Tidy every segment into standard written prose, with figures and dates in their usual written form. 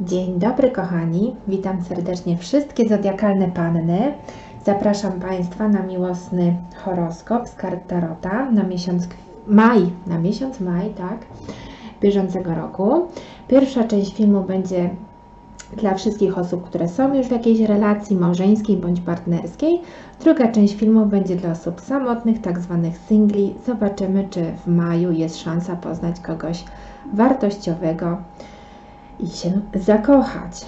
Dzień dobry kochani, witam serdecznie wszystkie zodiakalne panny. Zapraszam Państwa na miłosny horoskop z kart Tarota na miesiąc maj, tak, bieżącego roku. Pierwsza część filmu będzie dla wszystkich osób, które są już w jakiejś relacji małżeńskiej bądź partnerskiej. Druga część filmu będzie dla osób samotnych, tak zwanych singli. Zobaczymy, czy w maju jest szansa poznać kogoś wartościowego i się zakochać.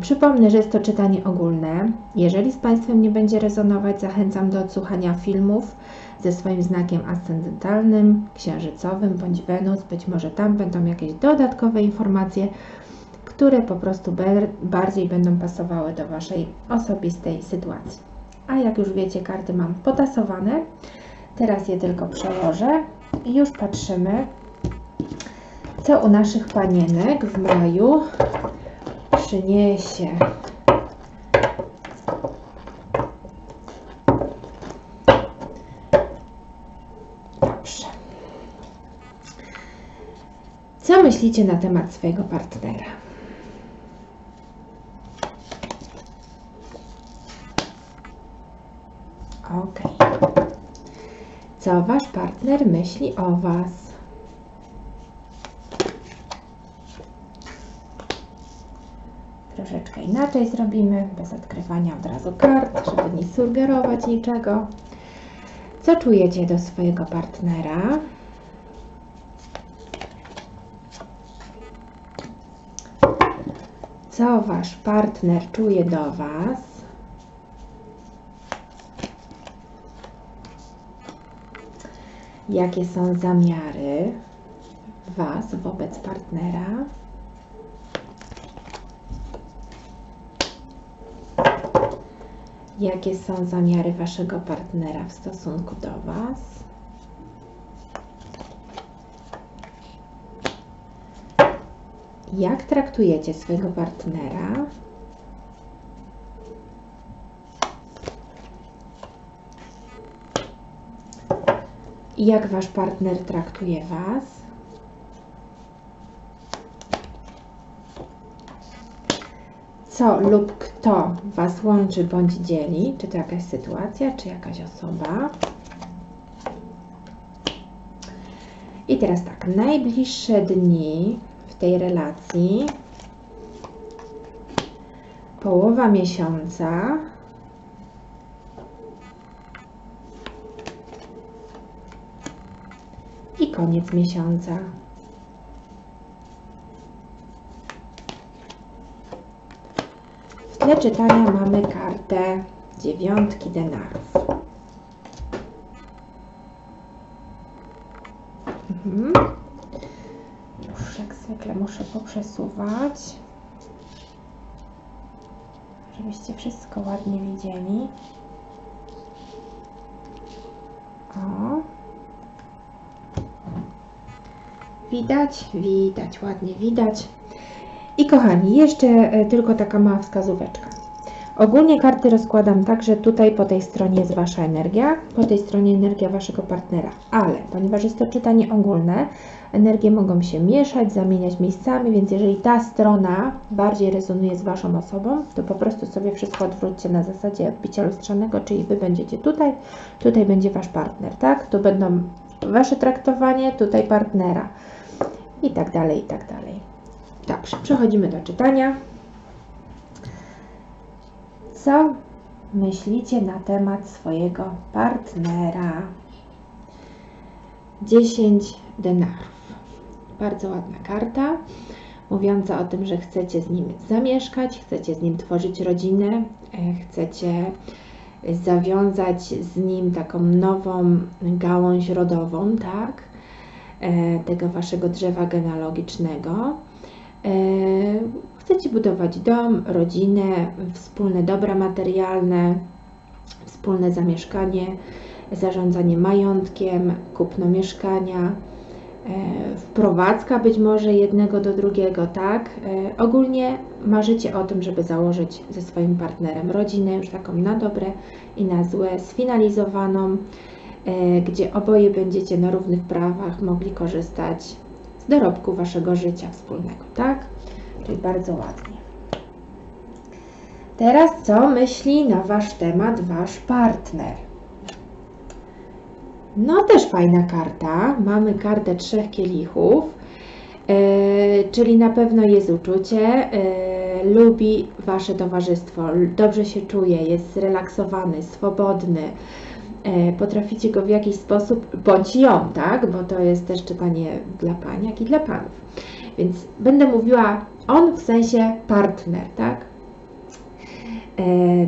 Przypomnę, że jest to czytanie ogólne. Jeżeli z Państwem nie będzie rezonować, zachęcam do odsłuchania filmów ze swoim znakiem ascendentalnym, księżycowym bądź Wenus. Być może tam będą jakieś dodatkowe informacje, które po prostu bardziej będą pasowały do Waszej osobistej sytuacji. A jak już wiecie, karty mam potasowane. Teraz je tylko przełożę i już patrzymy, co u naszych panienek w maju przyniesie . Dobrze. Co myślicie na temat swojego partnera? Ok. Co wasz partner myśli o was? Troszeczkę inaczej zrobimy, bez odkrywania od razu kart, żeby nie sugerować niczego. Co czujecie do swojego partnera? Co wasz partner czuje do was? Jakie są zamiary was wobec partnera? Jakie są zamiary waszego partnera w stosunku do was? Jak traktujecie swojego partnera? Jak wasz partner traktuje was? Co lub kto was łączy bądź dzieli? Czy to jakaś sytuacja, czy jakaś osoba? I teraz tak, najbliższe dni w tej relacji, połowa miesiąca, i koniec miesiąca. Do czytania mamy kartę dziewiątki denarów. Już jak zwykle muszę poprzesuwać, żebyście wszystko ładnie widzieli. O. Widać, widać, ładnie widać. I kochani, jeszcze tylko taka mała wskazóweczka. Ogólnie karty rozkładam tak, że tutaj po tej stronie jest wasza energia, po tej stronie energia waszego partnera, ale ponieważ jest to czytanie ogólne, energie mogą się mieszać, zamieniać miejscami, więc jeżeli ta strona bardziej rezonuje z waszą osobą, to po prostu sobie wszystko odwróćcie na zasadzie odbicia lustrzanego, czyli wy będziecie tutaj, tutaj będzie wasz partner, tak? Tu będą wasze traktowanie, tutaj partnera i tak dalej, i tak dalej. Dobrze, przechodzimy do czytania. Co myślicie na temat swojego partnera? 10 denarów. Bardzo ładna karta, mówiąca o tym, że chcecie z nim zamieszkać, chcecie z nim tworzyć rodzinę, chcecie zawiązać z nim taką nową gałąź rodową, tak? Tego waszego drzewa genealogicznego. Chcecie budować dom, rodzinę, wspólne dobra materialne, wspólne zamieszkanie, zarządzanie majątkiem, kupno mieszkania, wprowadzka być może jednego do drugiego, tak? Ogólnie marzycie o tym, żeby założyć ze swoim partnerem rodzinę, już taką na dobre i na złe, sfinalizowaną, gdzie oboje będziecie na równych prawach mogli korzystać dorobku waszego życia wspólnego, tak? tutaj bardzo ładnie. Teraz co myśli na Wasz temat Wasz partner? No też fajna karta. Mamy kartę 3 kielichów, czyli na pewno jest uczucie, lubi Wasze towarzystwo, dobrze się czuje, jest zrelaksowany, swobodny, potraficie go w jakiś sposób, bądź ją, tak? Bo to jest też czytanie dla pań, jak i dla panów. Więc będę mówiła on w sensie partner, tak?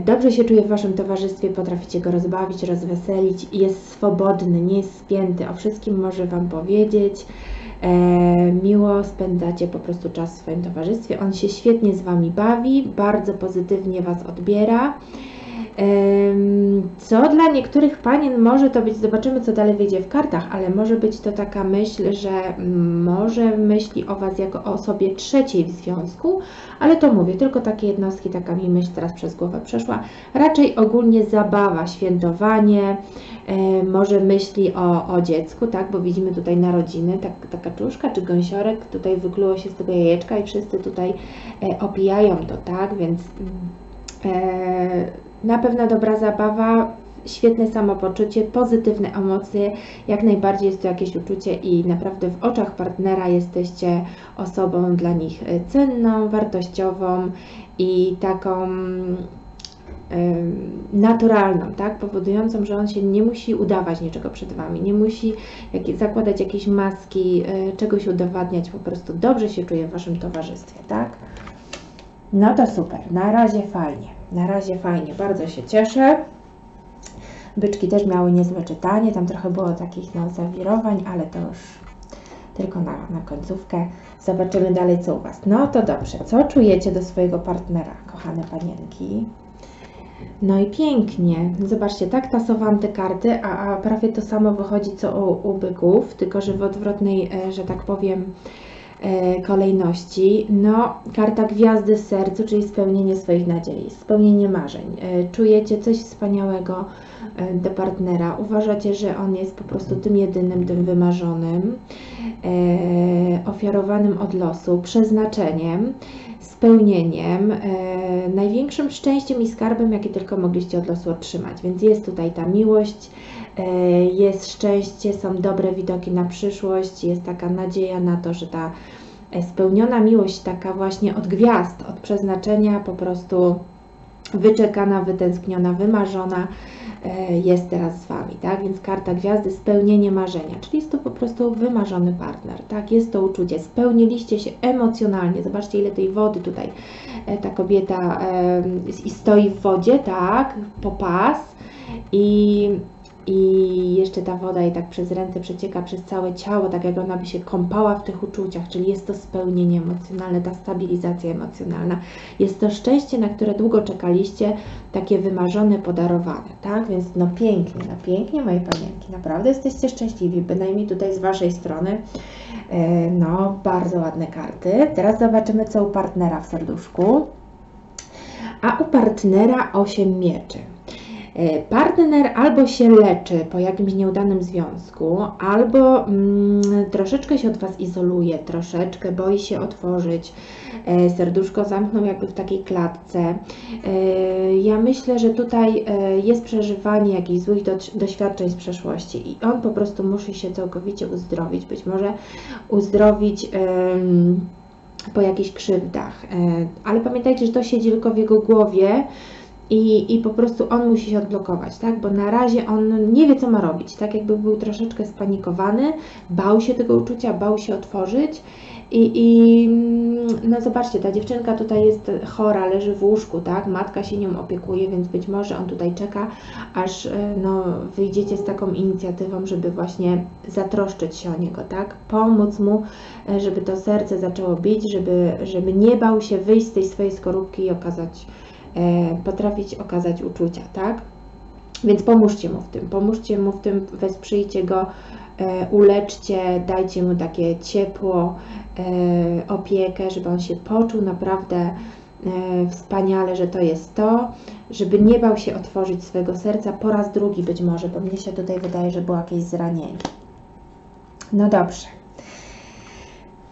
Dobrze się czuje w Waszym towarzystwie, potraficie go rozbawić, rozweselić, jest swobodny, nie jest spięty, o wszystkim może Wam powiedzieć, miło spędzacie po prostu czas w swoim towarzystwie, on się świetnie z Wami bawi, bardzo pozytywnie Was odbiera, co dla niektórych panien może to być, zobaczymy co dalej wyjdzie w kartach, ale może być to taka myśl, że może myśli o Was jako o osobie trzeciej w związku, ale to mówię, tylko takie jednostki, taka mi myśl teraz przez głowę przeszła, raczej ogólnie zabawa, świętowanie, może myśli o dziecku, tak, bo widzimy tutaj narodziny, tak, taka czuszka czy gąsiorek, tutaj wykluło się z tego jajeczka i wszyscy tutaj opijają to, tak, więc na pewno dobra zabawa, świetne samopoczucie, pozytywne emocje, jak najbardziej jest to jakieś uczucie i naprawdę w oczach partnera jesteście osobą dla nich cenną, wartościową i taką naturalną, tak? Powodującą, że on się nie musi udawać niczego przed Wami, nie musi zakładać jakiejś maski, czegoś udowadniać, po prostu dobrze się czuje w Waszym towarzystwie, tak? No to super, na razie fajnie, bardzo się cieszę. Byczki też miały niezłe czytanie, tam trochę było takich no, zawirowań, ale to już tylko na końcówkę. Zobaczymy dalej co u Was. No to dobrze, co czujecie do swojego partnera, kochane panienki? No i pięknie, zobaczcie, tak tasowałam te karty, a prawie to samo wychodzi co u byków, tylko że w odwrotnej, że tak powiem, kolejności. No, karta gwiazdy w sercu, czyli spełnienie swoich nadziei, spełnienie marzeń. Czujecie coś wspaniałego do partnera, uważacie, że on jest po prostu tym jedynym, tym wymarzonym, ofiarowanym od losu, przeznaczeniem, spełnieniem, największym szczęściem i skarbem, jaki tylko mogliście od losu otrzymać. Więc jest tutaj ta miłość, jest szczęście, są dobre widoki na przyszłość, jest taka nadzieja na to, że ta spełniona miłość, taka właśnie od gwiazd, od przeznaczenia, po prostu wyczekana, wytęskniona, wymarzona, jest teraz z Wami, tak? Więc karta gwiazdy, spełnienie marzenia, czyli jest to po prostu wymarzony partner, tak? Jest to uczucie, spełniliście się emocjonalnie, zobaczcie ile tej wody tutaj, ta kobieta stoi w wodzie, tak? Po pas i jeszcze ta woda jej tak przez ręce przecieka przez całe ciało, tak jak ona by się kąpała w tych uczuciach, czyli jest to spełnienie emocjonalne, ta stabilizacja emocjonalna. Jest to szczęście, na które długo czekaliście, takie wymarzone, podarowane, tak? Więc no pięknie, moje panienki, naprawdę jesteście szczęśliwi, bynajmniej tutaj z Waszej strony, no bardzo ładne karty. Teraz zobaczymy, co u partnera w serduszku, a u partnera 8 mieczy. Partner albo się leczy po jakimś nieudanym związku, albo troszeczkę się od Was izoluje, troszeczkę boi się otworzyć, serduszko zamknął jakby w takiej klatce. Ja myślę, że tutaj jest przeżywanie jakichś złych doświadczeń z przeszłości i on po prostu musi się całkowicie uzdrowić, być może uzdrowić po jakichś krzywdach, ale pamiętajcie, że to siedzi tylko w jego głowie. I po prostu on musi się odblokować, tak? Bo na razie on nie wie, co ma robić, tak? Jakby był troszeczkę spanikowany, bał się tego uczucia, bał się otworzyć i no zobaczcie, ta dziewczynka tutaj jest chora, leży w łóżku, tak? Matka się nią opiekuje, więc być może on tutaj czeka, aż no, wyjdziecie z taką inicjatywą, żeby właśnie zatroszczyć się o niego, tak? Pomóc mu, żeby to serce zaczęło bić, żeby nie bał się wyjść z tej swojej skorupki i potrafić okazać uczucia, tak? Więc pomóżcie mu w tym, wesprzyjcie go, uleczcie, dajcie mu takie ciepło, opiekę, żeby on się poczuł naprawdę wspaniale, że to jest to, żeby nie bał się otworzyć swego serca po raz drugi być może, bo mnie się tutaj wydaje, że było jakieś zranienie. No dobrze.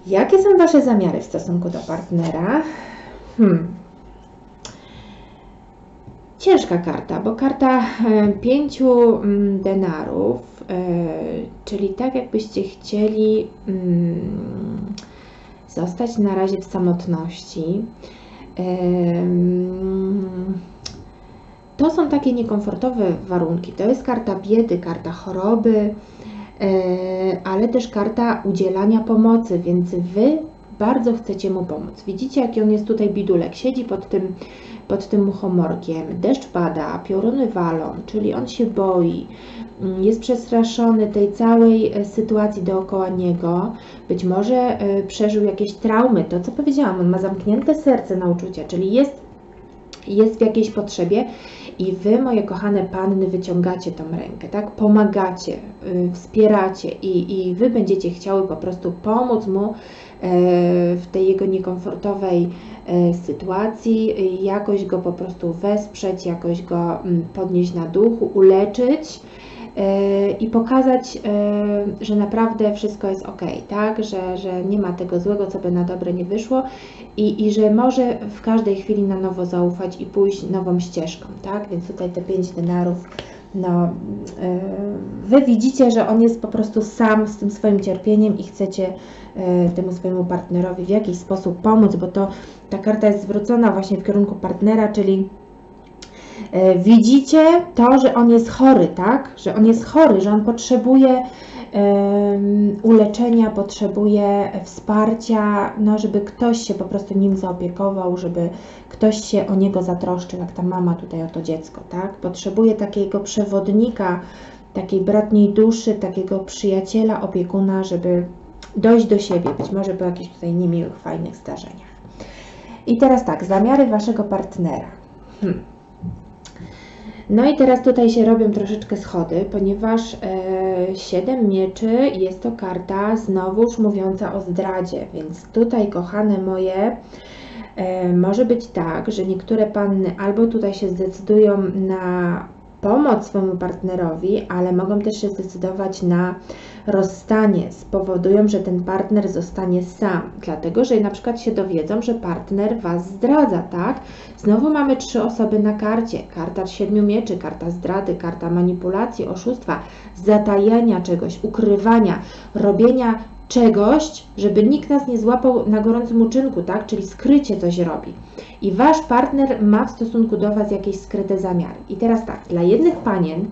Jakie są Wasze zamiary w stosunku do partnera? Ciężka karta, bo karta 5 denarów, czyli tak jakbyście chcieli zostać na razie w samotności. To są takie niekomfortowe warunki. To jest karta biedy, karta choroby, ale też karta udzielania pomocy, więc Wy bardzo chcecie mu pomóc. Widzicie, jaki on jest tutaj bidulek, siedzi pod tym muchomorkiem, deszcz pada, pioruny walą, czyli on się boi, jest przestraszony tej całej sytuacji dookoła niego, być może przeżył jakieś traumy, to co powiedziałam, on ma zamknięte serce na uczucia, czyli jest w jakiejś potrzebie i Wy, moje kochane panny, wyciągacie tą rękę, tak? Pomagacie, wspieracie i Wy będziecie chciały po prostu pomóc mu w tej jego niekomfortowej sytuacji, jakoś go po prostu wesprzeć, jakoś go podnieść na duchu, uleczyć i pokazać, że naprawdę wszystko jest ok, tak? Że nie ma tego złego, co by na dobre nie wyszło i że może w każdej chwili na nowo zaufać i pójść nową ścieżką, tak? Więc tutaj te 5 denarów, no, Wy widzicie, że on jest po prostu sam z tym swoim cierpieniem i chcecie temu swojemu partnerowi w jakiś sposób pomóc, bo to ta karta jest zwrócona właśnie w kierunku partnera, czyli widzicie to, że on jest chory, tak? Że on jest chory, że on potrzebuje uleczenia, potrzebuje wsparcia, no, żeby ktoś się po prostu nim zaopiekował, żeby ktoś się o niego zatroszczył, jak ta mama tutaj o to dziecko, tak? Potrzebuje takiego przewodnika, takiej bratniej duszy, takiego przyjaciela, opiekuna, żeby dojść do siebie, być może po jakichś tutaj niemiłych, fajnych zdarzeniach. I teraz tak, zamiary Waszego partnera. No i teraz tutaj się robią troszeczkę schody, ponieważ 7 mieczy jest to karta znowuż mówiąca o zdradzie, więc tutaj, kochane moje, może być tak, że niektóre panny albo tutaj się zdecydują na pomoc swojemu partnerowi, ale mogą też się zdecydować na rozstanie, spowodują, że ten partner zostanie sam, dlatego że na przykład się dowiedzą, że partner Was zdradza, tak? Znowu mamy 3 osoby na karcie, karta 7 mieczy, karta zdrady, karta manipulacji, oszustwa, zatajania czegoś, ukrywania, robienia czegoś, żeby nikt nas nie złapał na gorącym uczynku, tak? Czyli skrycie coś robi. I Wasz partner ma w stosunku do Was jakieś skryte zamiary. I teraz tak, dla jednych panien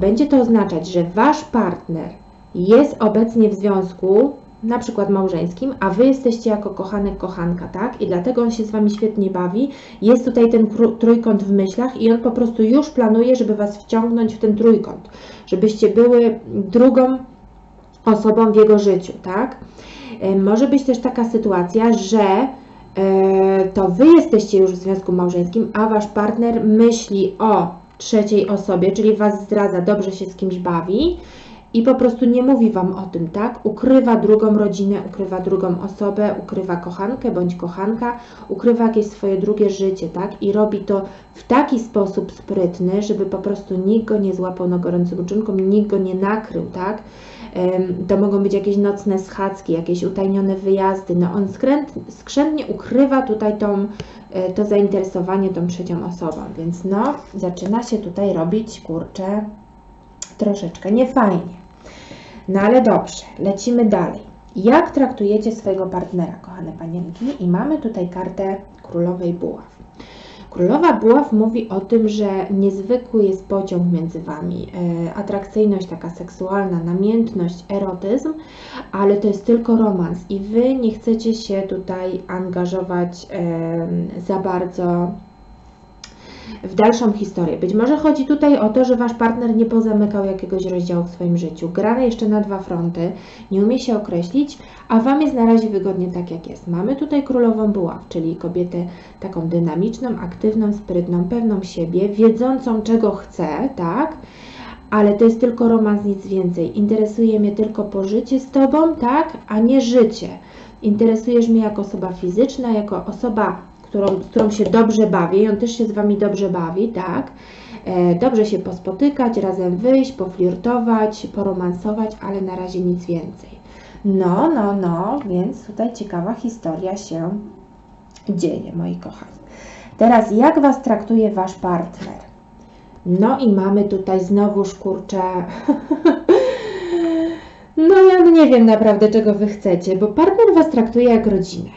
będzie to oznaczać, że Wasz partner jest obecnie w związku, na przykład małżeńskim, a Wy jesteście jako kochanek, kochanka, tak? I dlatego on się z Wami świetnie bawi. Jest tutaj ten trójkąt w myślach i on po prostu już planuje, żeby Was wciągnąć w ten trójkąt, żebyście były drugą osobą w jego życiu, tak? Może być też taka sytuacja, że to Wy jesteście już w związku małżeńskim, a Wasz partner myśli o trzeciej osobie, czyli Was zdradza, dobrze się z kimś bawi i po prostu nie mówi Wam o tym, tak? Ukrywa drugą rodzinę, ukrywa drugą osobę, ukrywa kochankę bądź kochanka, ukrywa jakieś swoje drugie życie, tak? I robi to w taki sposób sprytny, żeby po prostu nikt go nie złapał na gorącym uczynku, nikt go nie nakrył, tak? To mogą być jakieś nocne schadzki, jakieś utajnione wyjazdy. No on skrzętnie ukrywa tutaj to zainteresowanie tą trzecią osobą, więc no, zaczyna się tutaj robić, kurczę, troszeczkę niefajnie. No ale dobrze, lecimy dalej. Jak traktujecie swojego partnera, kochane panienki? I mamy tutaj kartę Królowej Buław. Królowa Buław mówi o tym, że niezwykły jest pociąg między Wami, atrakcyjność taka seksualna, namiętność, erotyzm, ale to jest tylko romans i Wy nie chcecie się tutaj angażować za bardzo w dalszą historię. Być może chodzi tutaj o to, że Wasz partner nie pozamykał jakiegoś rozdziału w swoim życiu, gra jeszcze na 2 fronty, nie umie się określić, a Wam jest na razie wygodnie tak, jak jest. Mamy tutaj Królową Buław, czyli kobietę taką dynamiczną, aktywną, sprytną, pewną siebie, wiedzącą, czego chce, tak? Ale to jest tylko romans, nic więcej. Interesuje mnie tylko pożycie z Tobą, tak? A nie życie. Interesujesz mnie jako osoba fizyczna, jako osoba, którą się dobrze bawię i on też się z Wami dobrze bawi, tak? Dobrze się pospotykać, razem wyjść, poflirtować, poromansować, ale na razie nic więcej. No, więc tutaj ciekawa historia się dzieje, moi kochani. Teraz jak Was traktuje Wasz partner? No i mamy tutaj znowuż, kurczę, no ja nie wiem naprawdę, czego Wy chcecie, bo partner Was traktuje jak rodzinę.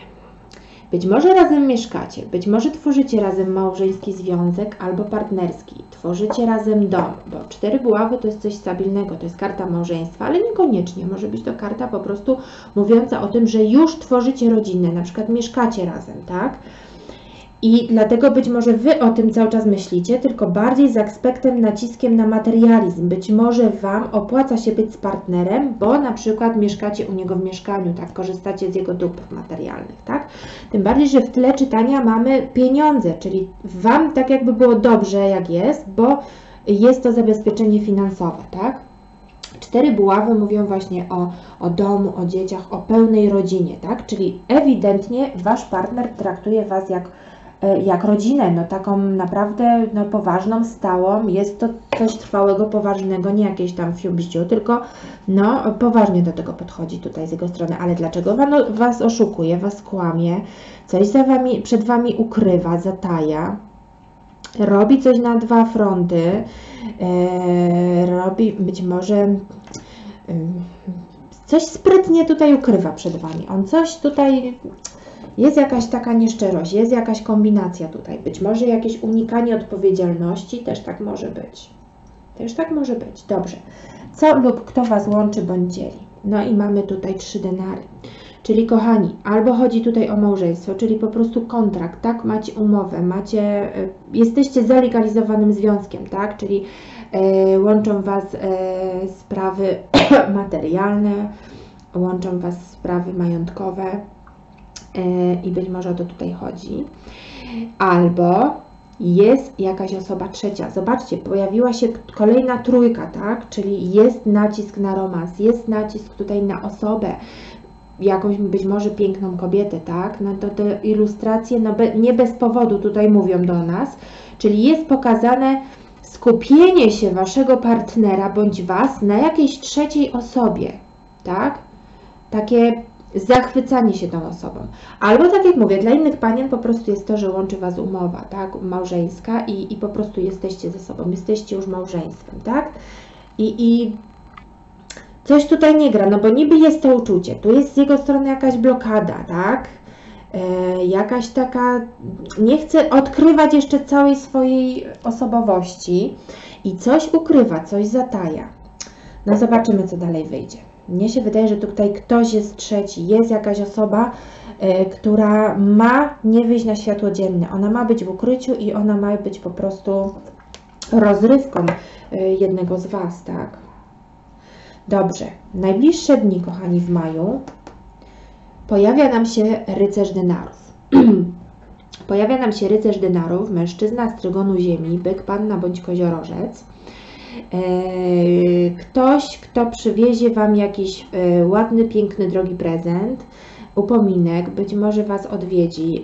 Być może razem mieszkacie, być może tworzycie razem małżeński związek albo partnerski, tworzycie razem dom, bo 4 buławy to jest coś stabilnego, to jest karta małżeństwa, ale niekoniecznie, może być to karta po prostu mówiąca o tym, że już tworzycie rodzinę, na przykład mieszkacie razem, tak? I dlatego być może Wy o tym cały czas myślicie, tylko bardziej z aspektem, naciskiem na materializm. Być może Wam opłaca się być z partnerem, bo na przykład mieszkacie u niego w mieszkaniu, tak, korzystacie z jego dóbr materialnych, tak? Tym bardziej, że w tle czytania mamy pieniądze, czyli Wam tak jakby było dobrze jak jest, bo jest to zabezpieczenie finansowe, tak? 4 buławy mówią właśnie o domu, o dzieciach, o pełnej rodzinie, tak? Czyli ewidentnie Wasz partner traktuje Was jak rodzinę, no taką naprawdę no, poważną, stałą, jest to coś trwałego, poważnego, nie jakieś tam fiubiciu, tylko no poważnie do tego podchodzi tutaj z jego strony, ale dlaczego was oszukuje, was kłamie, coś przed Wami ukrywa, zataja, robi coś na 2 fronty, robi być może... coś sprytnie tutaj ukrywa przed Wami, on coś tutaj... Jest jakaś taka nieszczerość, jest jakaś kombinacja tutaj. Być może jakieś unikanie odpowiedzialności, też tak może być. Też tak może być, dobrze. Co lub kto Was łączy bądź dzieli? No i mamy tutaj 3 denary. Czyli kochani, albo chodzi tutaj o małżeństwo, czyli po prostu kontrakt, tak? Macie umowę, macie, jesteście zalegalizowanym związkiem, tak? Czyli łączą Was sprawy materialne, łączą Was sprawy majątkowe. I być może o to tutaj chodzi, albo jest jakaś osoba trzecia. Zobaczcie, pojawiła się kolejna 3, tak? Czyli jest nacisk na romans, jest nacisk tutaj na osobę, jakąś być może piękną kobietę, tak? No to te ilustracje no nie bez powodu tutaj mówią do nas, czyli jest pokazane skupienie się Waszego partnera bądź Was na jakiejś trzeciej osobie, tak? Takie zachwycanie się tą osobą. Albo tak jak mówię, dla innych panien po prostu jest to, że łączy Was umowa, tak, małżeńska i po prostu jesteście ze sobą, jesteście już małżeństwem, tak? I coś tutaj nie gra, no bo niby jest to uczucie, tu jest z jego strony jakaś blokada, tak? Jakaś taka, nie chce odkrywać jeszcze całej swojej osobowości i coś ukrywa, coś zataja. No zobaczymy, co dalej wyjdzie. Mnie się wydaje, że tutaj ktoś jest trzeci, jest jakaś osoba, która ma nie wyjść na światło dzienne. Ona ma być w ukryciu i ona ma być po prostu rozrywką jednego z Was, tak? Dobrze, najbliższe dni, kochani, w maju pojawia nam się rycerz denarów. Pojawia nam się rycerz denarów, mężczyzna z trygonu ziemi, byk, panna bądź koziorożec. Ktoś, kto przywiezie Wam jakiś ładny, piękny, drogi prezent, upominek, być może Was odwiedzi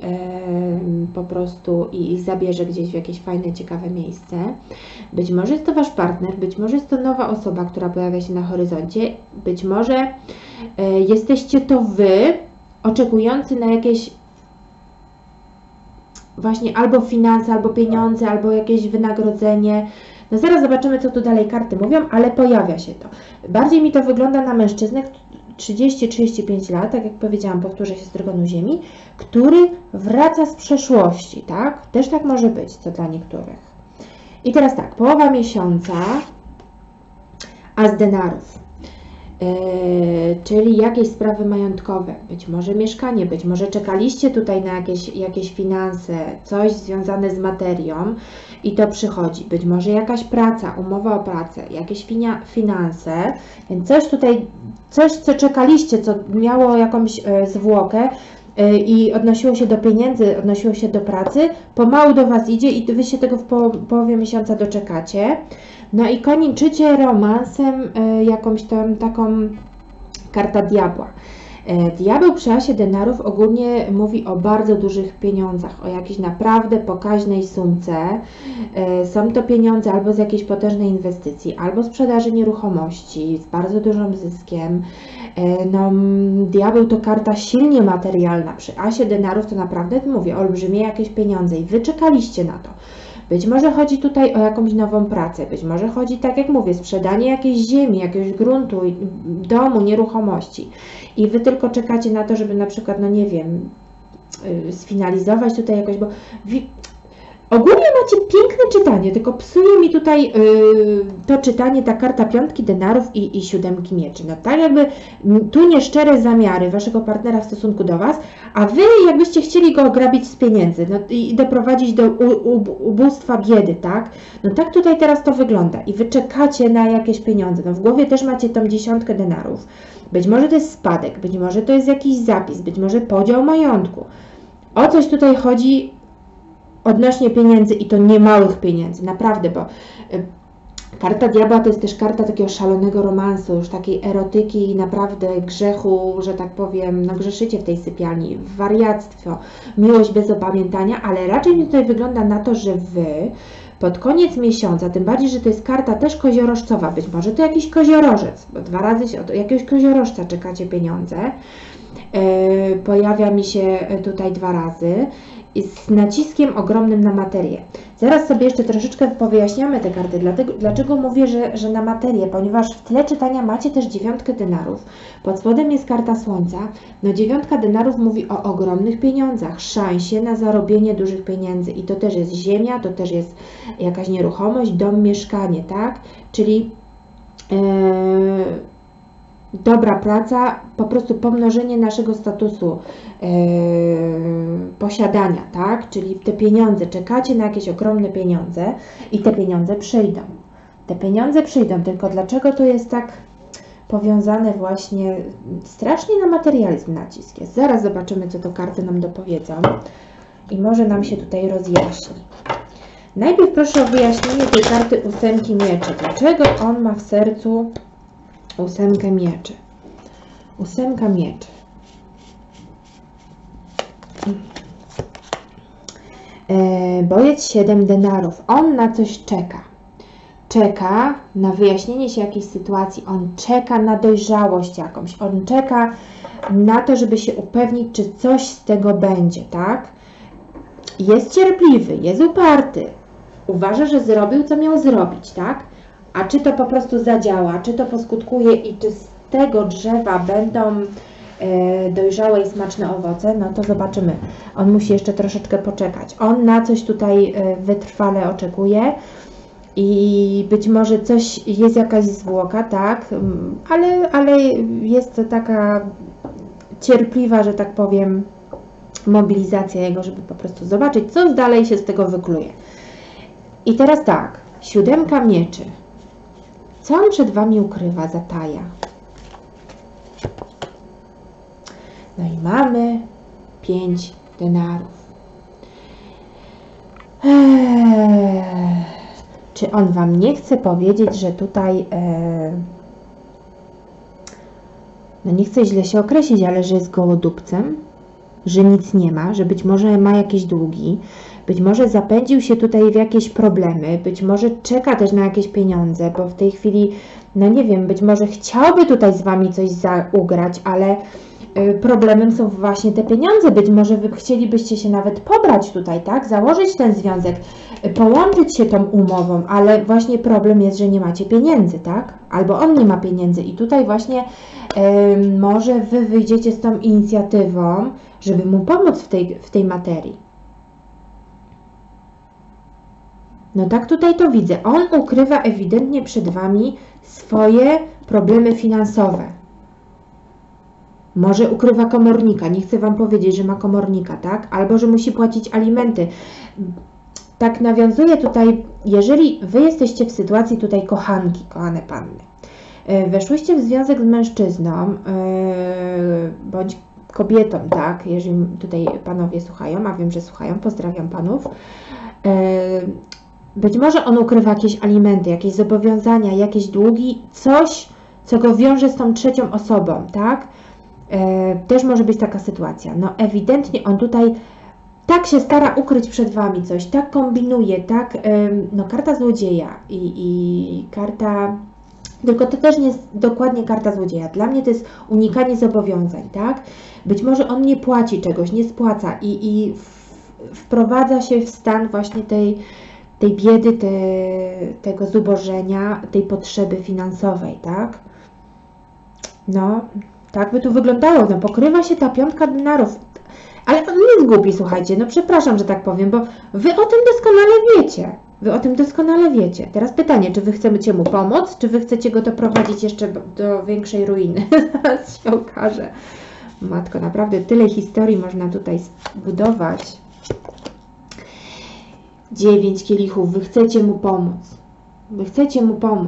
po prostu i zabierze gdzieś w jakieś fajne, ciekawe miejsce. Być może jest to Wasz partner, być może jest to nowa osoba, która pojawia się na horyzoncie, być może jesteście to Wy, oczekujący na jakieś właśnie albo finanse, albo pieniądze, albo jakieś wynagrodzenie. No zaraz zobaczymy, co tu dalej karty mówią, ale pojawia się to. Bardziej mi to wygląda na mężczyznę 30-35 lat, tak jak powiedziałam, powtórzę się z trygonu ziemi, który wraca z przeszłości, tak? Też tak może być, co dla niektórych. I teraz tak, połowa miesiąca, a z denarów, czyli jakieś sprawy majątkowe, być może mieszkanie, być może czekaliście tutaj na jakieś finanse, coś związane z materią i to przychodzi, być może jakaś praca, umowa o pracę, jakieś finanse, więc coś tutaj, coś co czekaliście, co miało jakąś zwłokę i odnosiło się do pieniędzy, odnosiło się do pracy, pomału do Was idzie i Wy się tego w połowie miesiąca doczekacie. No i kończycie romansem jakąś tam taką karta diabła. Diabeł przy asie denarów ogólnie mówi o bardzo dużych pieniądzach, o jakiejś naprawdę pokaźnej sumce. Są to pieniądze albo z jakiejś potężnej inwestycji, albo sprzedaży nieruchomości z bardzo dużym zyskiem. No, diabeł to karta silnie materialna. Przy asie denarów to naprawdę, mówię, olbrzymie jakieś pieniądze i wy czekaliście na to. Być może chodzi tutaj o jakąś nową pracę, być może chodzi, tak jak mówię, sprzedanie jakiejś ziemi, jakiegoś gruntu, domu, nieruchomości i wy tylko czekacie na to, żeby na przykład, no nie wiem, sfinalizować tutaj jakoś, bo ogólnie macie piękne czytanie, tylko psuje mi tutaj to czytanie, ta karta piątki denarów i siódemki mieczy. No tak jakby tu nieszczere zamiary waszego partnera w stosunku do was, a wy jakbyście chcieli go ograbić z pieniędzy, no, i doprowadzić do ubóstwa, biedy, tak? No tak tutaj teraz to wygląda i wy czekacie na jakieś pieniądze. No w głowie też macie tą dziesiątkę denarów. Być może to jest spadek, być może to jest jakiś zapis, być może podział majątku. O coś tutaj chodzi odnośnie pieniędzy i to nie małych pieniędzy, naprawdę, bo karta diabła to jest też karta takiego szalonego romansu, już takiej erotyki i naprawdę grzechu, że tak powiem, no grzeszycie w tej sypialni, wariactwo, miłość bez opamiętania, ale raczej mi tutaj wygląda na to, że wy pod koniec miesiąca, tym bardziej, że to jest karta też koziorożcowa, być może to jakiś koziorożec, bo dwa razy się od jakiegoś koziorożca czekacie pieniądze, pojawia mi się tutaj dwa razy, z naciskiem ogromnym na materię. Zaraz sobie jeszcze troszeczkę powyjaśniamy te karty, dlaczego mówię, że na materię, ponieważ w tle czytania macie też dziewiątkę denarów. Pod spodem jest karta słońca. No dziewiątka denarów mówi o ogromnych pieniądzach, szansie na zarobienie dużych pieniędzy i to też jest ziemia, to też jest jakaś nieruchomość, dom, mieszkanie, tak? Czyli dobra praca, po prostu pomnożenie naszego statusu posiadania, tak? Czyli te pieniądze, czekacie na jakieś ogromne pieniądze i te pieniądze przyjdą. Te pieniądze przyjdą, tylko dlaczego to jest tak powiązane właśnie strasznie na materializm nacisk jest. Zaraz zobaczymy, co to karty nam dopowiedzą i może nam się tutaj rozjaśni. Najpierw proszę o wyjaśnienie tej karty ósemki mieczy. Dlaczego on ma w sercu ósemkę mieczy? Ósemka mieczy. Bojec 7 denarów. On na coś czeka. Czeka na wyjaśnienie się jakiejś sytuacji. On czeka na dojrzałość jakąś. On czeka na to, żeby się upewnić, czy coś z tego będzie, tak? Jest cierpliwy, jest uparty. Uważa, że zrobił, co miał zrobić, tak? A czy to po prostu zadziała, czy to poskutkuje i czy z tego drzewa będą dojrzałe i smaczne owoce, no to zobaczymy. On musi jeszcze troszeczkę poczekać. On na coś tutaj wytrwale oczekuje i być może coś, jest jakaś zwłoka, tak, ale jest to taka cierpliwa, że tak powiem, mobilizacja jego, żeby po prostu zobaczyć, co dalej się z tego wykluje. I teraz tak, siódemka mieczy. Co on przed wami ukrywa, zataja? No i mamy 5 denarów. Czy on wam nie chce powiedzieć, że tutaj, no nie chcę źle się określić, ale że jest gołodupcem, że nic nie ma, że być może ma jakieś długi, być może zapędził się tutaj w jakieś problemy, być może czeka też na jakieś pieniądze, bo w tej chwili, no nie wiem, być może chciałby tutaj z wami coś ugrać, ale problemem są właśnie te pieniądze. Być może wy chcielibyście się nawet pobrać tutaj, tak? Założyć ten związek, połączyć się tą umową, ale właśnie problem jest, że nie macie pieniędzy, tak? Albo on nie ma pieniędzy i tutaj właśnie może wy wyjdziecie z tą inicjatywą, żeby mu pomóc w tej materii. No tak tutaj to widzę. On ukrywa ewidentnie przed wami swoje problemy finansowe. Może ukrywa komornika, nie chcę wam powiedzieć, że ma komornika, tak? Albo, że musi płacić alimenty. Tak nawiązuje tutaj, jeżeli wy jesteście w sytuacji tutaj kochanki, kochane panny, weszłyście w związek z mężczyzną, bądź kobietą, tak? Jeżeli tutaj panowie słuchają, a wiem, że słuchają, pozdrawiam panów. Być może on ukrywa jakieś alimenty, jakieś zobowiązania, jakieś długi, coś, co go wiąże z tą trzecią osobą, tak? też może być taka sytuacja. No ewidentnie on tutaj tak się stara ukryć przed Wami coś, tak kombinuje, tak, no karta złodzieja i karta, tylko to też nie jest dokładnie karta złodzieja. Dla mnie to jest unikanie zobowiązań, tak? Być może on nie płaci czegoś, nie spłaca i wprowadza się w stan właśnie tej biedy, tego zubożenia, tej potrzeby finansowej, tak? No, tak by tu wyglądało, no pokrywa się ta 5 denarów, ale on nie zgubi, słuchajcie, no przepraszam, że tak powiem, bo Wy o tym doskonale wiecie. Wy o tym doskonale wiecie. Teraz pytanie, czy Wy chcecie mu pomóc, czy Wy chcecie go doprowadzić jeszcze do większej ruiny? Zaraz się okaże. Matko, naprawdę tyle historii można tutaj zbudować. 9 kielichów. Wy chcecie mu pomóc. Wy chcecie mu pomóc.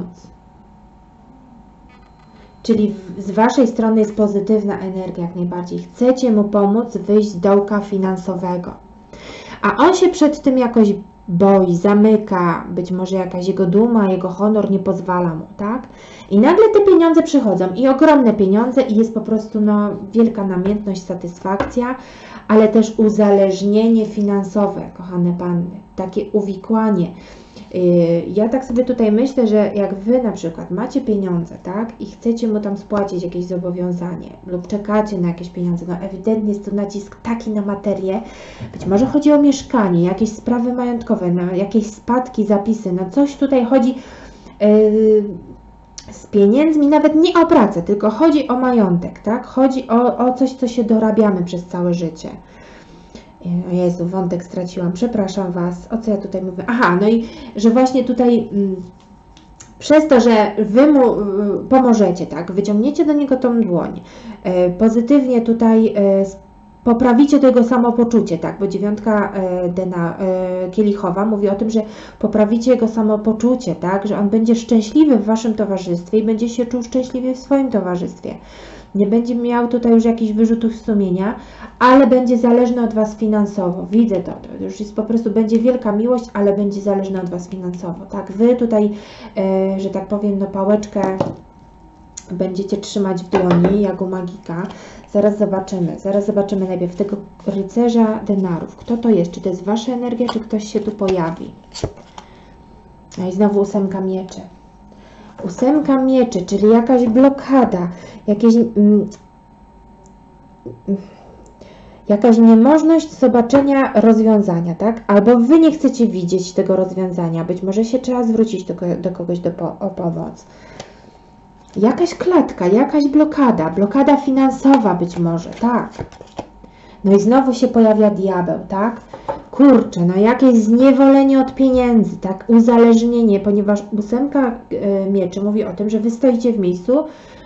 Czyli z Waszej strony jest pozytywna energia jak najbardziej. Chcecie mu pomóc wyjść z dołka finansowego. A on się przed tym jakoś boi, zamyka, być może jakaś jego duma, jego honor nie pozwala mu, tak? I nagle te pieniądze przychodzą i ogromne pieniądze i jest po prostu no, wielka namiętność, satysfakcja, ale też uzależnienie finansowe, kochane panny, takie uwikłanie. Ja tak sobie tutaj myślę, że jak Wy na przykład macie pieniądze, tak, i chcecie mu tam spłacić jakieś zobowiązanie lub czekacie na jakieś pieniądze, no ewidentnie jest to nacisk taki na materię, być może chodzi o mieszkanie, jakieś sprawy majątkowe, no, jakieś spadki, zapisy, no coś tutaj chodzi z pieniędzmi, nawet nie o pracę, tylko chodzi o majątek, tak, chodzi o coś, co się dorabiamy przez całe życie. O Jezu, wątek straciłam, przepraszam Was, o co ja tutaj mówię? Aha, no i że właśnie tutaj przez to, że Wy mu pomożecie, tak, wyciągniecie do niego tą dłoń, pozytywnie tutaj poprawicie to jego samopoczucie, tak, bo 9 kielichowa mówi o tym, że poprawicie jego samopoczucie, tak, że on będzie szczęśliwy w Waszym towarzystwie i będzie się czuł szczęśliwie w swoim towarzystwie. Nie będzie miał tutaj już jakichś wyrzutów sumienia, ale będzie zależny od Was finansowo. Widzę to, to już jest po prostu, będzie wielka miłość, ale będzie zależny od Was finansowo. Tak, Wy tutaj, że tak powiem, no pałeczkę będziecie trzymać w dłoni, jak u magika. Zaraz zobaczymy najpierw tego rycerza denarów. Kto to jest? Czy to jest Wasza energia, czy ktoś się tu pojawi? No i znowu 8 mieczy. 8 mieczy, czyli jakaś blokada, jakaś niemożność zobaczenia rozwiązania, tak? Albo Wy nie chcecie widzieć tego rozwiązania, być może się trzeba zwrócić do kogoś o pomoc. Jakaś klatka, jakaś blokada finansowa być może, tak? No i znowu się pojawia diabeł, tak? Kurczę, no jakieś zniewolenie od pieniędzy, tak? Uzależnienie, ponieważ 8 mieczy mówi o tym, że Wy stoicie w miejscu,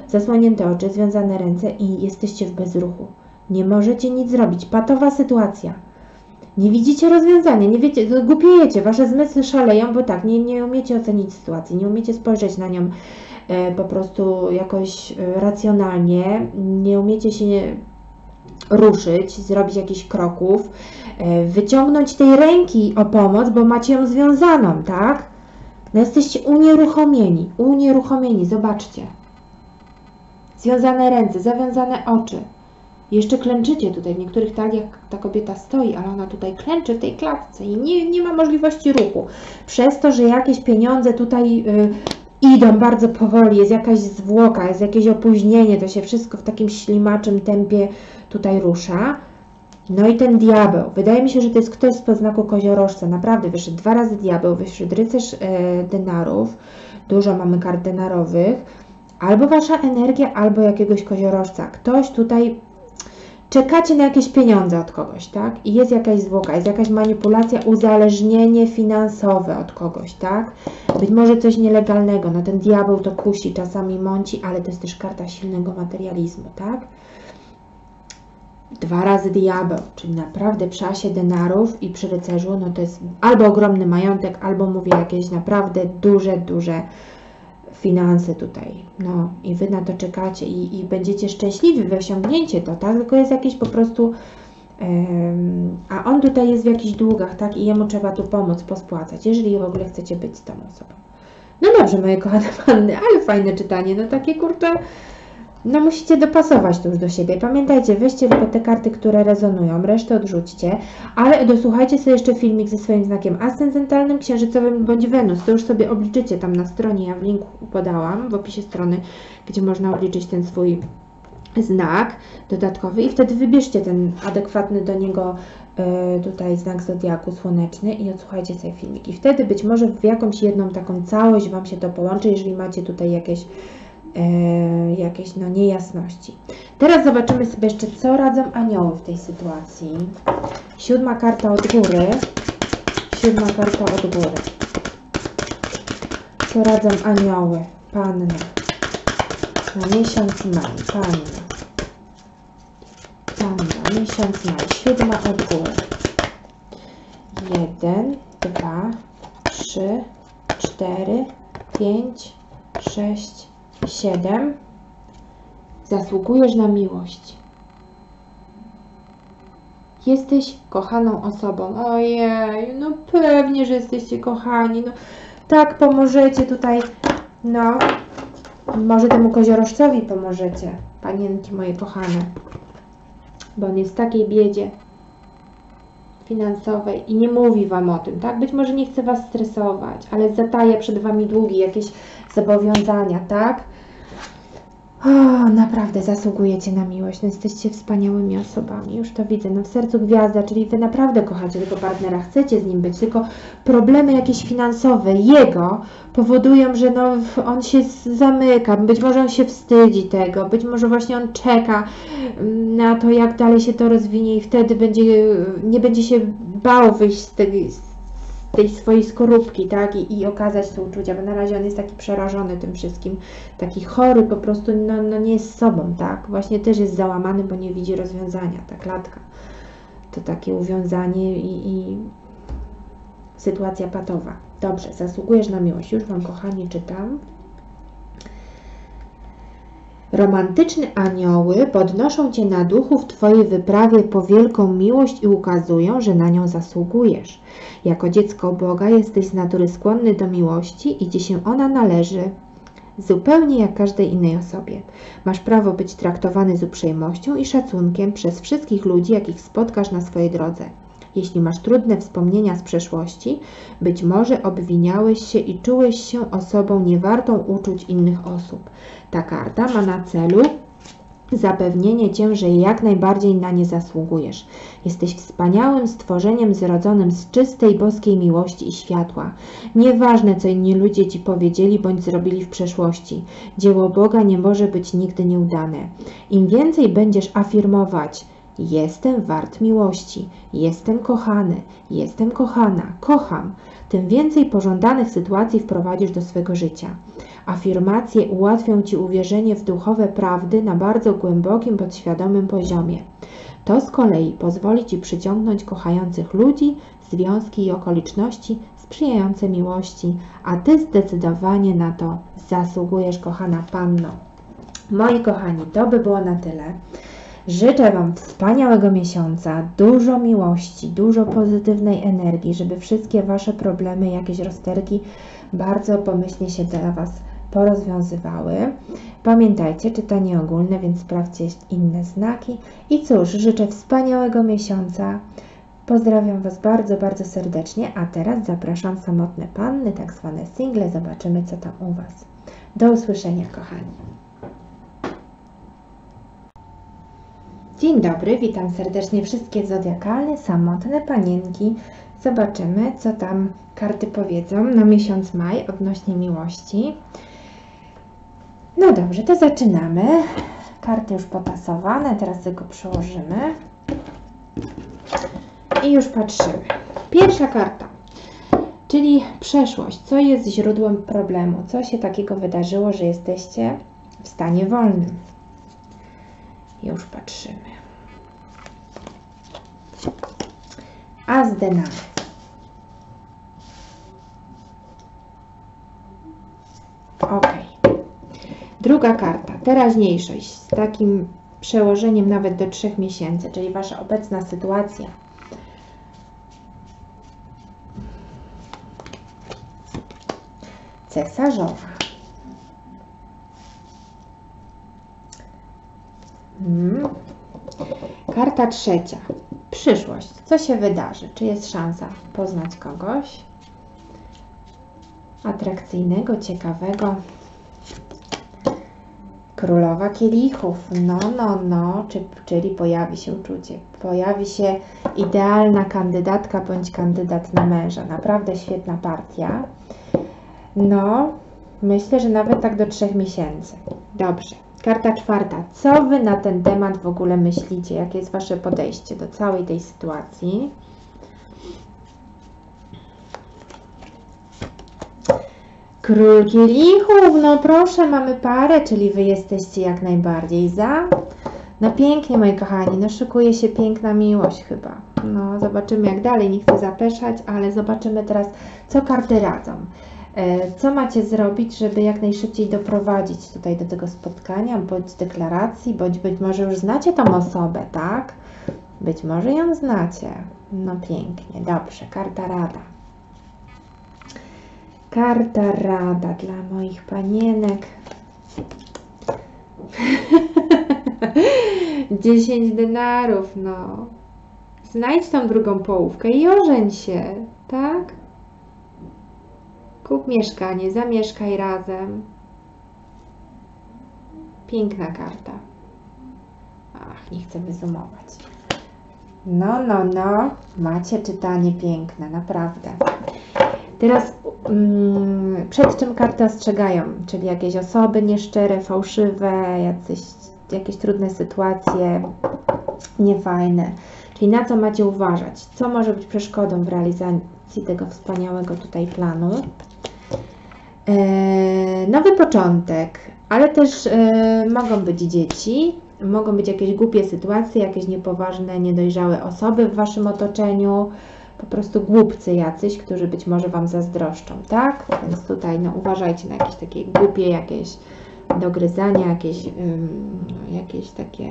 zasłonięte oczy, związane ręce i jesteście w bezruchu. Nie możecie nic zrobić. Patowa sytuacja. Nie widzicie rozwiązania, nie wiecie, głupiejecie, Wasze zmysły szaleją, bo tak, nie umiecie ocenić sytuacji, nie umiecie spojrzeć na nią po prostu jakoś racjonalnie, nie umiecie się ruszyć, zrobić jakichś kroków, wyciągnąć tej ręki o pomoc, bo macie ją związaną, tak? No jesteście unieruchomieni, zobaczcie. Związane ręce, zawiązane oczy. Jeszcze klęczycie tutaj, w niektórych taliach ta kobieta stoi, ale ona tutaj klęczy w tej klatce i nie ma możliwości ruchu. Przez to, że jakieś pieniądze tutaj idą bardzo powoli, jest jakaś zwłoka, jest jakieś opóźnienie, to się wszystko w takim ślimaczym tempie tutaj rusza. No i ten diabeł, wydaje mi się, że to jest ktoś spod znaku koziorożca, naprawdę wyszedł 2 razy diabeł, wyszedł rycerz denarów, dużo mamy kart denarowych, albo Wasza energia, albo jakiegoś koziorożca, ktoś tutaj, czekacie na jakieś pieniądze od kogoś, tak, i jest jakaś zwłoka, jest jakaś manipulacja, uzależnienie finansowe od kogoś, tak, być może coś nielegalnego, no ten diabeł to kusi, czasami mąci, ale to jest też karta silnego materializmu, tak. 2 razy diabeł, czyli naprawdę przy asie denarów i przy rycerzu, no to jest albo ogromny majątek, albo mówię jakieś naprawdę duże finanse tutaj. No i Wy na to czekacie i będziecie szczęśliwi, Wy osiągniecie to, tak? Tylko jest jakieś po prostu, a on tutaj jest w jakichś długach, tak? I jemu trzeba tu pomóc, pospłacać, jeżeli w ogóle chcecie być z tą osobą. No dobrze, moje kochane panny, ale fajne czytanie, no takie kurczę, No musicie dopasować to już do siebie. Pamiętajcie, weźcie tylko te karty, które rezonują, resztę odrzućcie, ale dosłuchajcie sobie jeszcze filmik ze swoim znakiem ascendentalnym, księżycowym bądź Wenus. To już sobie obliczycie tam na stronie, ja w linku podałam, w opisie strony, gdzie można obliczyć ten swój znak dodatkowy i wtedy wybierzcie ten adekwatny do niego tutaj znak zodiaku słoneczny i odsłuchajcie sobie filmik. I wtedy być może w jakąś jedną taką całość Wam się to połączy, jeżeli macie tutaj jakieś no, niejasności. Teraz zobaczymy sobie jeszcze, co radzą anioły w tej sytuacji. Siódma karta od góry. Siódma karta od góry. Co radzą anioły? Panna. Na miesiąc maj. Panna. Panna. Miesiąc maj. Siódma od góry. 1, 2, 3, 4, 5, 6, 7. Zasługujesz na miłość. Jesteś kochaną osobą. Ojej, no pewnie, że jesteście kochani. No, tak pomożecie tutaj, no. Może temu koziorożcowi pomożecie, panienki moje kochane. Bo on jest w takiej biedzie finansowej i nie mówi Wam o tym, tak? Być może nie chce Was stresować, ale zataja przed Wami długi, jakieś zobowiązania, tak? O, naprawdę zasługujecie na miłość, no jesteście wspaniałymi osobami, już to widzę, no w sercu gwiazda, czyli Wy naprawdę kochacie tego partnera, chcecie z nim być, tylko problemy jakieś finansowe jego powodują, że no on się zamyka, być może on się wstydzi tego, być może właśnie on czeka na to, jak dalej się to rozwinie i wtedy nie będzie się bał wyjść z tej swojej skorupki, tak, i okazać te uczucia, bo na razie on jest taki przerażony tym wszystkim, taki chory po prostu, no nie jest sobą, tak, właśnie też jest załamany, bo nie widzi rozwiązania, ta klatka, to takie uwiązanie i sytuacja patowa. Dobrze, zasługujesz na miłość, już Wam kochani czytam. Romantyczne anioły podnoszą Cię na duchu w Twojej wyprawie po wielką miłość i ukazują, że na nią zasługujesz. Jako dziecko Boga jesteś z natury skłonny do miłości i Ci się ona należy, zupełnie jak każdej innej osobie. Masz prawo być traktowany z uprzejmością i szacunkiem przez wszystkich ludzi, jakich spotkasz na swojej drodze. Jeśli masz trudne wspomnienia z przeszłości, być może obwiniałeś się i czułeś się osobą niewartą uczuć innych osób. Ta karta ma na celu zapewnienie Cię, że jak najbardziej na nie zasługujesz. Jesteś wspaniałym stworzeniem zrodzonym z czystej boskiej miłości i światła. Nieważne, co inni ludzie Ci powiedzieli bądź zrobili w przeszłości. Dzieło Boga nie może być nigdy nieudane. Im więcej będziesz afirmować: jestem wart miłości, jestem kochany, jestem kochana, kocham, tym więcej pożądanych sytuacji wprowadzisz do swego życia. Afirmacje ułatwią Ci uwierzenie w duchowe prawdy na bardzo głębokim, podświadomym poziomie. To z kolei pozwoli Ci przyciągnąć kochających ludzi, związki i okoliczności sprzyjające miłości, a Ty zdecydowanie na to zasługujesz, kochana panno. Moi kochani, to by było na tyle. Życzę Wam wspaniałego miesiąca, dużo miłości, dużo pozytywnej energii, żeby wszystkie Wasze problemy, jakieś rozterki bardzo pomyślnie się dla Was porozwiązywały. Pamiętajcie, czytanie ogólne, więc sprawdźcie inne znaki. I cóż, życzę wspaniałego miesiąca. Pozdrawiam Was bardzo, bardzo serdecznie, a teraz zapraszam samotne panny, tak zwane single. Zobaczymy, co tam u Was. Do usłyszenia, kochani. Dzień dobry, witam serdecznie wszystkie zodiakalne, samotne panienki. Zobaczymy, co tam karty powiedzą na miesiąc maj odnośnie miłości. No dobrze, to zaczynamy. Karty już potasowane, teraz tylko przełożymy. I już patrzymy. Pierwsza karta, czyli przeszłość. Co jest źródłem problemu? Co się takiego wydarzyło, że jesteście w stanie wolnym? Już patrzymy. As denary. Ok. Druga karta. Teraźniejszość. Z takim przełożeniem nawet do 3 miesięcy, czyli Wasza obecna sytuacja. Cesarzowa. Karta trzecia. Przyszłość. Co się wydarzy? Czy jest szansa poznać kogoś atrakcyjnego, ciekawego? Królowa kielichów. No. Czyli pojawi się uczucie. Pojawi się idealna kandydatka bądź kandydat na męża. Naprawdę świetna partia. No, myślę, że nawet tak do 3 miesięcy. Dobrze. Karta czwarta. Co Wy na ten temat w ogóle myślicie? Jakie jest Wasze podejście do całej tej sytuacji? Król kielichów, no proszę, mamy parę, czyli Wy jesteście jak najbardziej za. No pięknie, moi kochani, no szykuje się piękna miłość chyba. No zobaczymy jak dalej, nie chcę zapeszać, ale zobaczymy teraz, co karty radzą. Co macie zrobić, żeby jak najszybciej doprowadzić tutaj do tego spotkania, bądź deklaracji, bądź może już znacie tą osobę, tak? Być może ją znacie. No pięknie, dobrze, karta rada. Karta rada dla moich panienek. 10 denarów, no. Znajdź tam drugą połówkę i ożeń się, tak? Kup mieszkanie, zamieszkaj razem. Piękna karta. Ach, nie chcę wyzumować. No. Macie czytanie piękne, naprawdę. Teraz przed czym karty ostrzegają? Czyli jakieś osoby nieszczere, fałszywe, jakieś trudne sytuacje, niefajne. Czyli na co macie uważać? Co może być przeszkodą w realizacji tego wspaniałego tutaj planu? Nowy początek, ale też mogą być dzieci, mogą być jakieś głupie sytuacje, jakieś niepoważne, niedojrzałe osoby w Waszym otoczeniu, po prostu głupcy jacyś, którzy być może Wam zazdroszczą, tak? Więc tutaj no, uważajcie na jakieś takie głupie, jakieś dogryzania, jakieś takie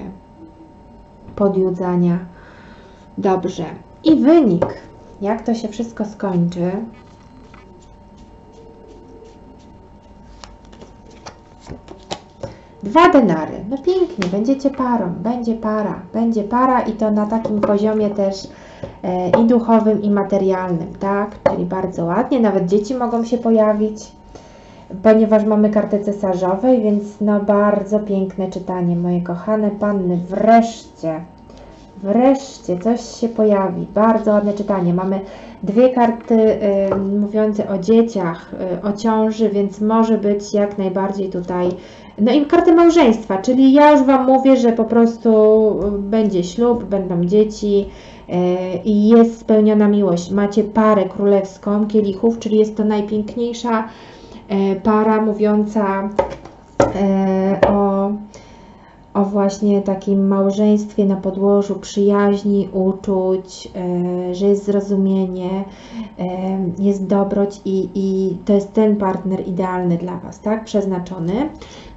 podjudzania. Dobrze. I wynik. Jak to się wszystko skończy? Dwa denary. No pięknie, będziecie parą, będzie para i to na takim poziomie też i duchowym, i materialnym, tak? Czyli bardzo ładnie, nawet dzieci mogą się pojawić, ponieważ mamy kartę cesarzowej, więc no bardzo piękne czytanie, moje kochane panny, wreszcie coś się pojawi, bardzo ładne czytanie. Mamy 2 karty mówiące o dzieciach, o ciąży, więc może być jak najbardziej tutaj, no i karty małżeństwa, czyli ja już Wam mówię, że po prostu będzie ślub, będą dzieci i jest spełniona miłość. Macie parę królewską kielichów, czyli jest to najpiękniejsza para mówiąca o właśnie takim małżeństwie na podłożu przyjaźni, uczuć, że jest zrozumienie, jest dobroć i to jest ten partner idealny dla Was, tak? Przeznaczony.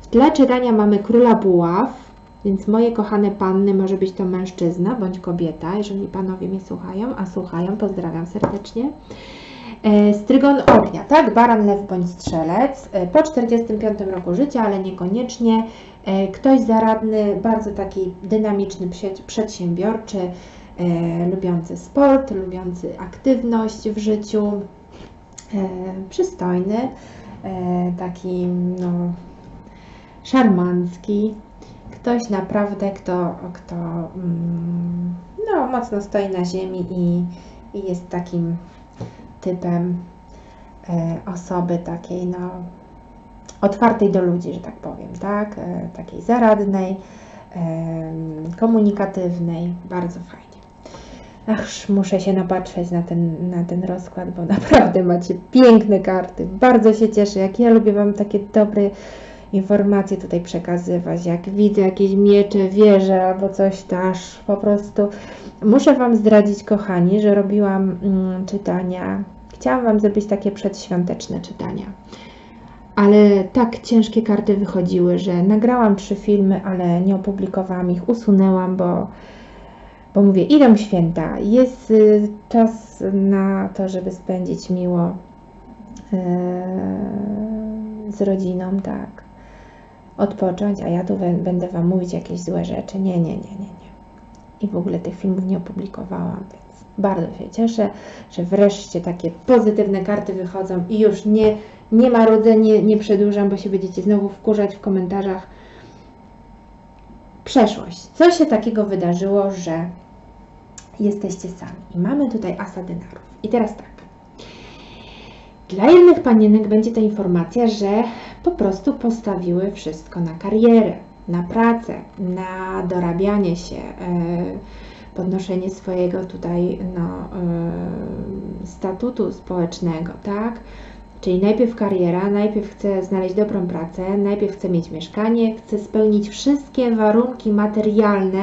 W tle czytania mamy króla buław, więc moje kochane panny, może być to mężczyzna bądź kobieta, jeżeli panowie mnie słuchają, a słuchają, pozdrawiam serdecznie. Strygon ognia, tak? Baran, lew bądź strzelec. Po 45 roku życia, ale niekoniecznie. Ktoś zaradny, bardzo taki dynamiczny, przedsiębiorczy, lubiący sport, lubiący aktywność w życiu, przystojny, taki no, szarmancki. Ktoś naprawdę, kto no, mocno stoi na ziemi i jest takim typem osoby takiej no, otwartej do ludzi, że tak powiem, tak? Takiej zaradnej, komunikatywnej, bardzo fajnie. Ach, muszę się napatrzeć na ten rozkład, bo naprawdę macie piękne karty. Bardzo się cieszę, jak ja lubię Wam takie dobre informacje tutaj przekazywać, jak widzę jakieś miecze, wieże albo coś, też po prostu muszę Wam zdradzić, kochani, że robiłam czytania, chciałam Wam zrobić takie przedświąteczne czytania, ale tak ciężkie karty wychodziły, że nagrałam 3 filmy, ale nie opublikowałam ich, usunęłam, bo mówię, idą święta, jest czas na to, żeby spędzić miło z rodziną, tak. odpocząć, a ja tu będę wam mówić jakieś złe rzeczy. Nie. I w ogóle tych filmów nie opublikowałam, więc bardzo się cieszę, że wreszcie takie pozytywne karty wychodzą i już nie marudzę, nie przedłużam, bo się będziecie znowu wkurzać w komentarzach. Przeszłość. Co się takiego wydarzyło, że jesteście sami? I mamy tutaj asa dynarów. I teraz tak. Dla jednych panienek będzie to informacja, że po prostu postawiły wszystko na karierę, na pracę, na dorabianie się, podnoszenie swojego tutaj statutu społecznego, tak? Czyli najpierw kariera, najpierw chcę znaleźć dobrą pracę, najpierw chcę mieć mieszkanie, chcę spełnić wszystkie warunki materialne,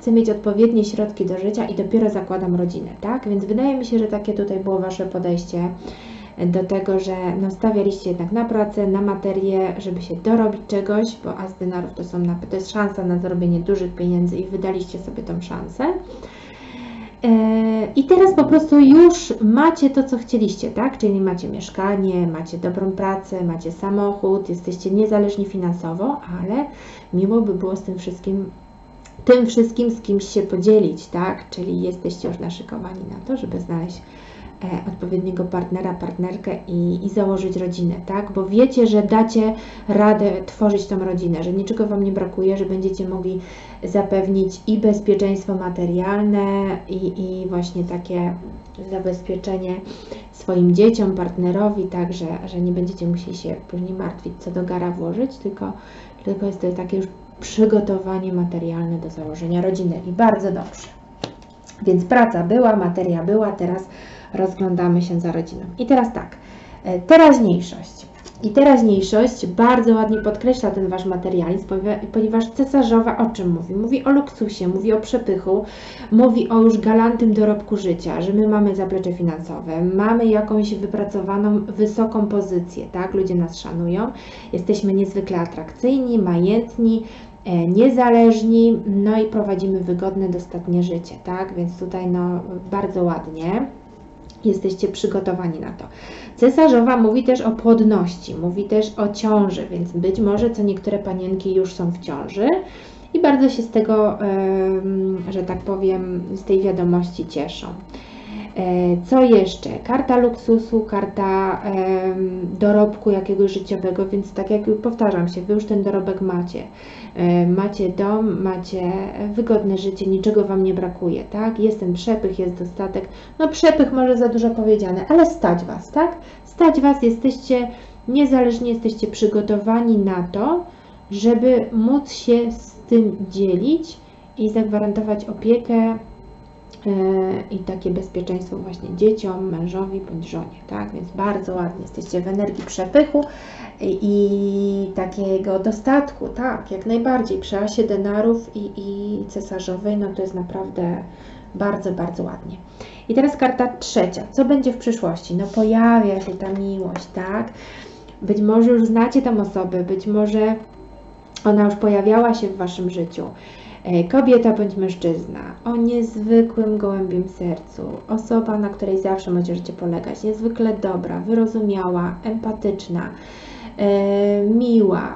chcę mieć odpowiednie środki do życia i dopiero zakładam rodzinę, tak? Więc wydaje mi się, że takie tutaj było wasze podejście do tego, że no, stawialiście jednak na pracę, na materię, żeby się dorobić czegoś, bo as dynarów to jest szansa na zarobienie dużych pieniędzy i wydaliście sobie tą szansę. I teraz po prostu już macie to, co chcieliście, tak? Czyli macie mieszkanie, macie dobrą pracę, macie samochód, jesteście niezależni finansowo, ale miło by było z tym wszystkim z kimś się podzielić, tak? Czyli jesteście już naszykowani na to, żeby znaleźć odpowiedniego partnera, partnerkę i założyć rodzinę, tak? Bo wiecie, że dacie radę tworzyć tą rodzinę, że niczego wam nie brakuje, że będziecie mogli zapewnić i bezpieczeństwo materialne i właśnie takie zabezpieczenie swoim dzieciom, partnerowi, tak, że nie będziecie musieli się później martwić, co do gara włożyć, tylko jest to takie już przygotowanie materialne do założenia rodziny i bardzo dobrze. Więc praca była, materia była, teraz rozglądamy się za rodziną. I teraz tak, teraźniejszość. I teraźniejszość bardzo ładnie podkreśla ten wasz materializm, ponieważ cesarzowa o czym mówi? Mówi o luksusie, mówi o przepychu, mówi o już galantnym dorobku życia, że my mamy zaplecze finansowe, mamy jakąś wypracowaną, wysoką pozycję, tak? Ludzie nas szanują, jesteśmy niezwykle atrakcyjni, majętni, niezależni, no i prowadzimy wygodne, dostatnie życie, tak? Więc tutaj no bardzo ładnie jesteście przygotowani na to. Cesarzowa mówi też o płodności, mówi też o ciąży, więc być może co niektóre panienki już są w ciąży i bardzo się z tego, że tak powiem, z tej wiadomości cieszą. Co jeszcze? Karta luksusu, karta dorobku jakiegoś życiowego, więc tak jak powtarzam się, wy już ten dorobek macie. Macie dom, macie wygodne życie, niczego wam nie brakuje, tak? Jest ten przepych, jest dostatek. No przepych może za dużo powiedziane, ale stać was, tak? Stać was, jesteście niezależni, jesteście przygotowani na to, żeby móc się z tym dzielić i zagwarantować opiekę i takie bezpieczeństwo właśnie dzieciom, mężowi bądź żonie, tak? Więc bardzo ładnie jesteście w energii przepychu i takiego dostatku, tak? Jak najbardziej przy asie denarów i cesarzowej, no to jest naprawdę bardzo, bardzo ładnie. I teraz karta trzecia. Co będzie w przyszłości? No pojawia się ta miłość, tak? Być może już znacie tam osobę, być może ona już pojawiała się w waszym życiu. Kobieta bądź mężczyzna o niezwykłym gołębim sercu, osoba, na której zawsze możecie polegać, niezwykle dobra, wyrozumiała, empatyczna, miła,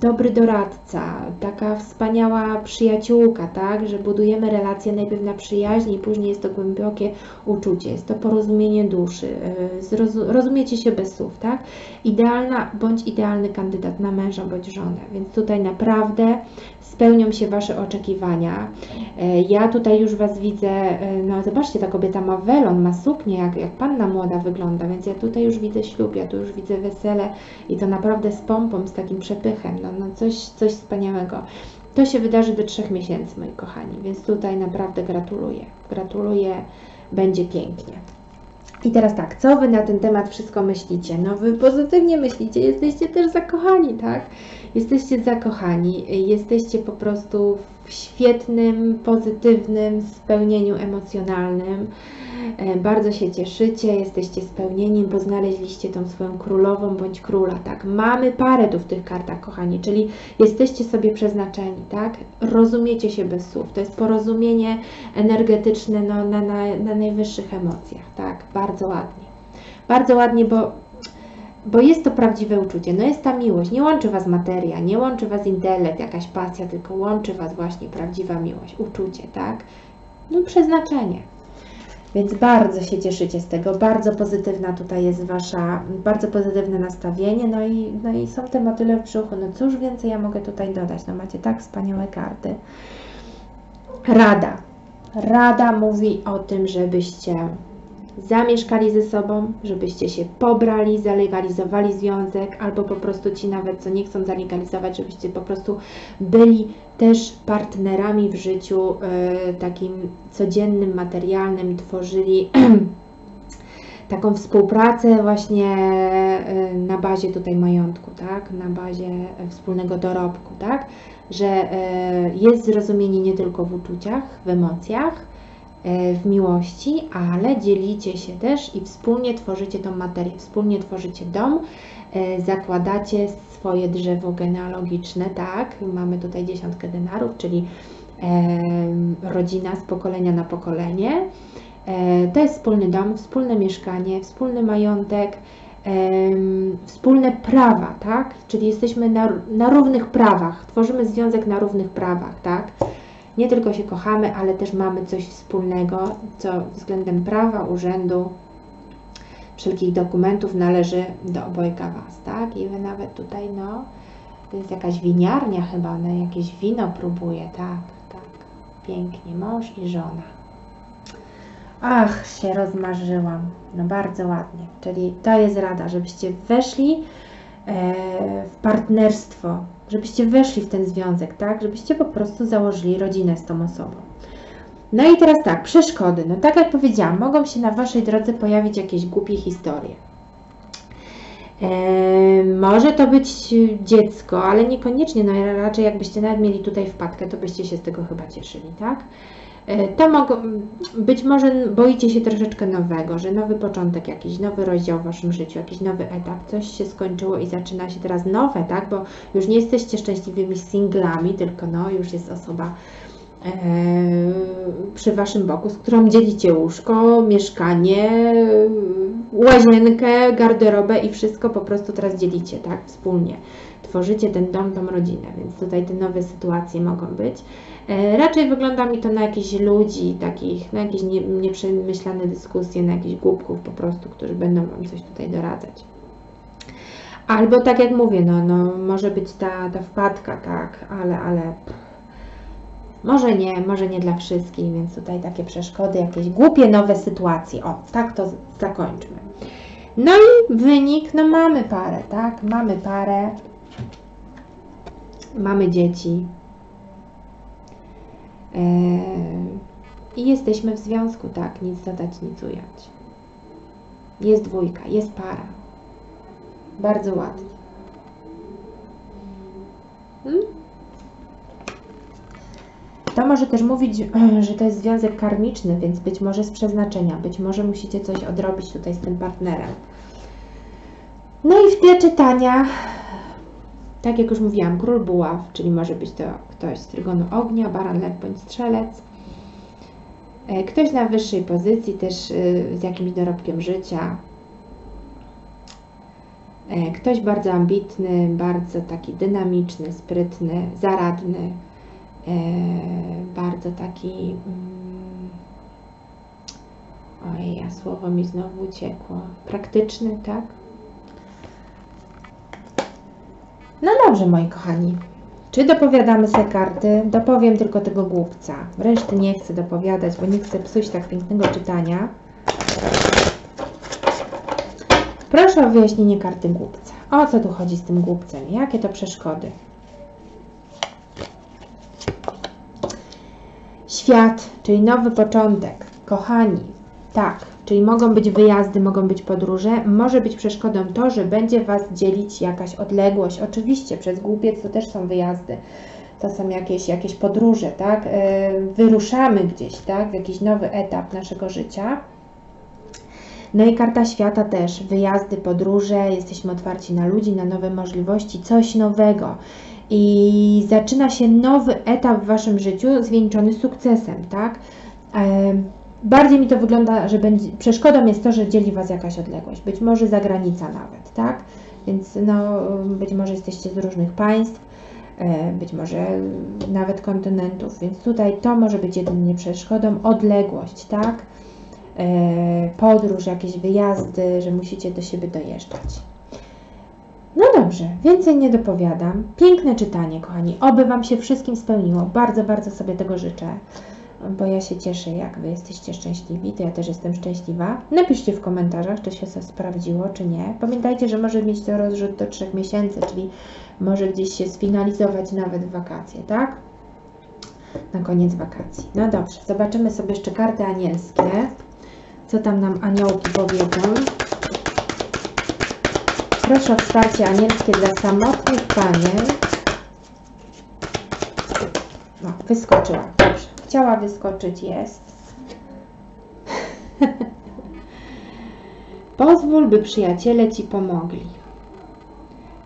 dobry doradca, taka wspaniała przyjaciółka, tak, że budujemy relacje najpierw na przyjaźni i później jest to głębokie uczucie, jest to porozumienie duszy, rozumiecie się bez słów, tak, idealna bądź idealny kandydat na męża bądź żonę, więc tutaj naprawdę spełnią się wasze oczekiwania. Ja tutaj już was widzę, no zobaczcie, ta kobieta ma welon, ma suknię, jak panna młoda wygląda, więc ja tutaj już widzę ślub, ja tu już widzę wesele i to naprawdę z pompą, z takim przepychem, no coś wspaniałego. To się wydarzy do 3 miesięcy, moi kochani, więc tutaj naprawdę gratuluję. Gratuluję, będzie pięknie. I teraz tak, co wy na ten temat wszystko myślicie? No wy pozytywnie myślicie, jesteście też zakochani, tak? Jesteście zakochani, jesteście po prostu w świetnym, pozytywnym spełnieniu emocjonalnym. Bardzo się cieszycie, jesteście spełnieni, bo znaleźliście tą swoją królową bądź króla, tak? Mamy parę tu w tych kartach, kochani, czyli jesteście sobie przeznaczeni, tak? Rozumiecie się bez słów, to jest porozumienie energetyczne no, na najwyższych emocjach, tak? Bardzo ładnie, bo bo jest to prawdziwe uczucie, no jest ta miłość, nie łączy Was materia, nie łączy Was intelekt, jakaś pasja, tylko łączy Was właśnie prawdziwa miłość, uczucie, tak? No przeznaczenie. Więc bardzo się cieszycie z tego, bardzo pozytywna tutaj jest Wasza, bardzo pozytywne nastawienie, no i są te motyle w brzuchu, no cóż więcej ja mogę tutaj dodać, no macie tak wspaniałe karty. Rada. Rada mówi o tym, żebyście zamieszkali ze sobą, żebyście się pobrali, zalegalizowali związek, albo po prostu ci nawet, co nie chcą zalegalizować, żebyście po prostu byli też partnerami w życiu takim codziennym, materialnym, tworzyli taką współpracę właśnie na bazie tutaj majątku, tak? Na bazie wspólnego dorobku, tak? Że jest zrozumienie nie tylko w uczuciach, w emocjach, w miłości, ale dzielicie się też i wspólnie tworzycie tą materię, wspólnie tworzycie dom, zakładacie swoje drzewo genealogiczne, tak? Mamy tutaj 10 denarów, czyli rodzina z pokolenia na pokolenie. To jest wspólny dom, wspólne mieszkanie, wspólny majątek, wspólne prawa, tak? Czyli jesteśmy na równych prawach, tworzymy związek na równych prawach, tak? Nie tylko się kochamy, ale też mamy coś wspólnego, co względem prawa, urzędu, wszelkich dokumentów należy do obojga Was, tak? I Wy nawet tutaj, no, to jest jakaś winiarnia chyba, ona jakieś wino próbuje, tak, tak, pięknie, mąż i żona. Ach, się rozmarzyłam, no bardzo ładnie, czyli to jest rada, żebyście weszli w partnerstwo, żebyście weszli w ten związek, tak? Żebyście po prostu założyli rodzinę z tą osobą. No i teraz tak, przeszkody. No tak jak powiedziałam, mogą się na Waszej drodze pojawić jakieś głupie historie. Może to być dziecko, ale niekoniecznie, no raczej jakbyście nawet mieli tutaj wpadkę, to byście się z tego chyba cieszyli, tak? To mogą, być może boicie się troszeczkę nowego, że nowy początek, jakiś nowy rozdział w Waszym życiu, jakiś nowy etap, coś się skończyło i zaczyna się teraz nowe, tak? Bo już nie jesteście szczęśliwymi singlami, tylko no, już jest osoba przy Waszym boku, z którą dzielicie łóżko, mieszkanie, łazienkę, garderobę i wszystko po prostu teraz dzielicie, tak? Wspólnie. Tworzycie ten dom, tą rodzinę, więc tutaj te nowe sytuacje mogą być. Raczej wygląda mi to na jakichś ludzi takich, na jakieś nieprzemyślane dyskusje, na jakichś głupków po prostu, którzy będą Wam coś tutaj doradzać. Albo tak jak mówię, no może być ta wpadka, tak, ale może nie dla wszystkich, więc tutaj takie przeszkody, jakieś głupie nowe sytuacje. O, tak to zakończmy. No i wynik, no mamy parę, tak, mamy parę. Mamy dzieci i jesteśmy w związku, tak, nic dodać, nic ująć. Jest dwójka, jest para. Bardzo ładnie. To może też mówić, że to jest związek karmiczny, więc być może z przeznaczenia, być może musicie coś odrobić tutaj z tym partnerem. No i w te czytania... Tak jak już mówiłam, król buław, czyli może być to ktoś z trygonu ognia, baran, lew bądź strzelec. Ktoś na wyższej pozycji, też z jakimś dorobkiem życia. Ktoś bardzo ambitny, bardzo taki dynamiczny, sprytny, zaradny. Bardzo taki... Ojej, a słowo mi znowu uciekło. Praktyczny, tak? No dobrze, moi kochani, czy dopowiadamy sobie karty? Dopowiem tylko tego głupca. Reszty nie chcę dopowiadać, bo nie chcę psuć tak pięknego czytania. Proszę o wyjaśnienie karty głupca. O co tu chodzi z tym głupcem? Jakie to przeszkody? Świat, czyli nowy początek. Kochani, tak. Czyli mogą być wyjazdy, mogą być podróże. Może być przeszkodą to, że będzie Was dzielić jakaś odległość. Oczywiście przez głupiec to też są wyjazdy. To są jakieś podróże, tak? Wyruszamy gdzieś, tak? W jakiś nowy etap naszego życia. No i karta świata też. Wyjazdy, podróże. Jesteśmy otwarci na ludzi, na nowe możliwości. Coś nowego. I zaczyna się nowy etap w Waszym życiu zwieńczony sukcesem, tak? bardziej mi to wygląda, że przeszkodą jest to, że dzieli Was jakaś odległość, być może zagranica nawet, tak? Więc no, być może jesteście z różnych państw, być może nawet kontynentów, więc tutaj to może być jedynie przeszkodą, odległość, tak? Podróż, jakieś wyjazdy, że musicie do siebie dojeżdżać. No dobrze, więcej nie dopowiadam. Piękne czytanie, kochani. Oby Wam się wszystkim spełniło. Bardzo, bardzo sobie tego życzę, bo ja się cieszę, jak Wy jesteście szczęśliwi, to ja też jestem szczęśliwa. Napiszcie w komentarzach, czy się to sprawdziło, czy nie. Pamiętajcie, że może mieć to rozrzut do 3 miesięcy, czyli może gdzieś się sfinalizować nawet w wakacje, tak? Na koniec wakacji. No dobrze, zobaczymy sobie jeszcze karty anielskie. Co tam nam aniołki powiedzą? Proszę o wsparcie anielskie dla samotnych panien. No, wyskoczyła. Dobrze. Chciała wyskoczyć, jest. Pozwól, by przyjaciele Ci pomogli.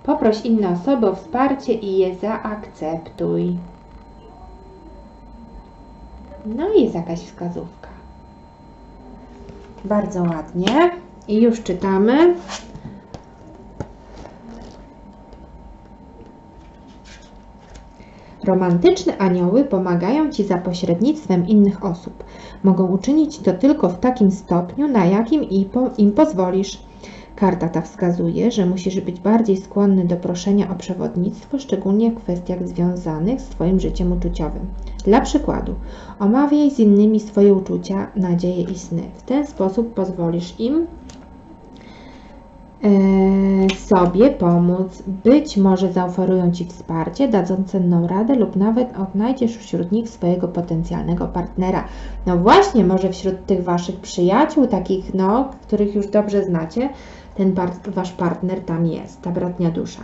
Poproś inne osoby o wsparcie i je zaakceptuj. No i jest jakaś wskazówka. Bardzo ładnie. I już czytamy. Romantyczne anioły pomagają Ci za pośrednictwem innych osób. Mogą uczynić to tylko w takim stopniu, na jakim im pozwolisz. Karta ta wskazuje, że musisz być bardziej skłonny do proszenia o przewodnictwo, szczególnie w kwestiach związanych z Twoim życiem uczuciowym. Dla przykładu, omawiaj z innymi swoje uczucia, nadzieje i sny. W ten sposób pozwolisz im sobie pomóc. Być może zaoferują Ci wsparcie, dadzą cenną radę lub nawet odnajdziesz wśród nich swojego potencjalnego partnera. No właśnie, może wśród tych Waszych przyjaciół, takich, no, których już dobrze znacie, ten Wasz partner tam jest, ta bratnia dusza.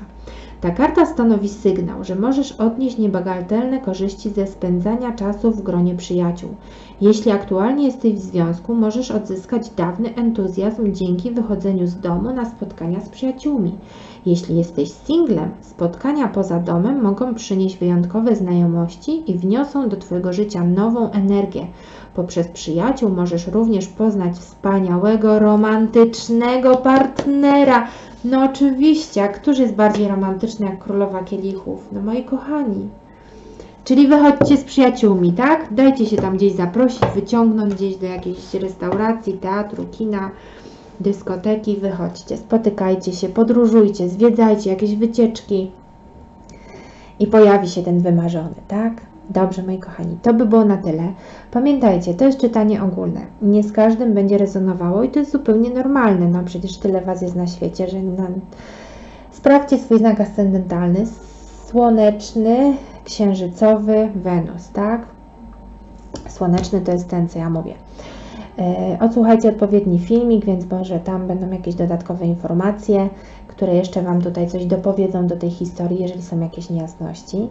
Ta karta stanowi sygnał, że możesz odnieść niebagatelne korzyści ze spędzania czasu w gronie przyjaciół. Jeśli aktualnie jesteś w związku, możesz odzyskać dawny entuzjazm dzięki wychodzeniu z domu na spotkania z przyjaciółmi. Jeśli jesteś singlem, spotkania poza domem mogą przynieść wyjątkowe znajomości i wniosą do Twojego życia nową energię. Poprzez przyjaciół możesz również poznać wspaniałego, romantycznego partnera. No oczywiście, a któż jest bardziej romantyczny jak królowa kielichów? No moi kochani. Czyli wychodźcie z przyjaciółmi, tak? Dajcie się tam gdzieś zaprosić, wyciągnąć gdzieś do jakiejś restauracji, teatru, kina, dyskoteki. Wychodźcie, spotykajcie się, podróżujcie, zwiedzajcie jakieś wycieczki i pojawi się ten wymarzony, tak? Dobrze, moi kochani, to by było na tyle. Pamiętajcie, to jest czytanie ogólne. Nie z każdym będzie rezonowało i to jest zupełnie normalne. No przecież tyle Was jest na świecie, że sprawdźcie swój znak ascendentalny, słoneczny, księżycowy, Wenus, tak? Słoneczny to jest ten, co ja mówię. Odsłuchajcie odpowiedni filmik, więc może tam będą jakieś dodatkowe informacje, które jeszcze Wam tutaj coś dopowiedzą do tej historii, jeżeli są jakieś niejasności.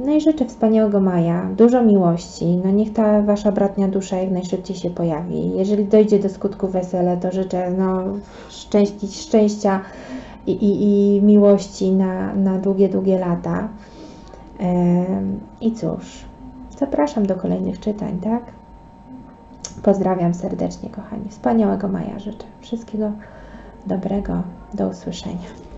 No i życzę wspaniałego maja, dużo miłości, no niech ta Wasza bratnia dusza jak najszybciej się pojawi. Jeżeli dojdzie do skutku wesele, to życzę no, szczęścia i miłości na długie, długie lata. I cóż, zapraszam do kolejnych czytań, tak? Pozdrawiam serdecznie, kochani. Wspaniałego maja życzę. Wszystkiego dobrego, do usłyszenia.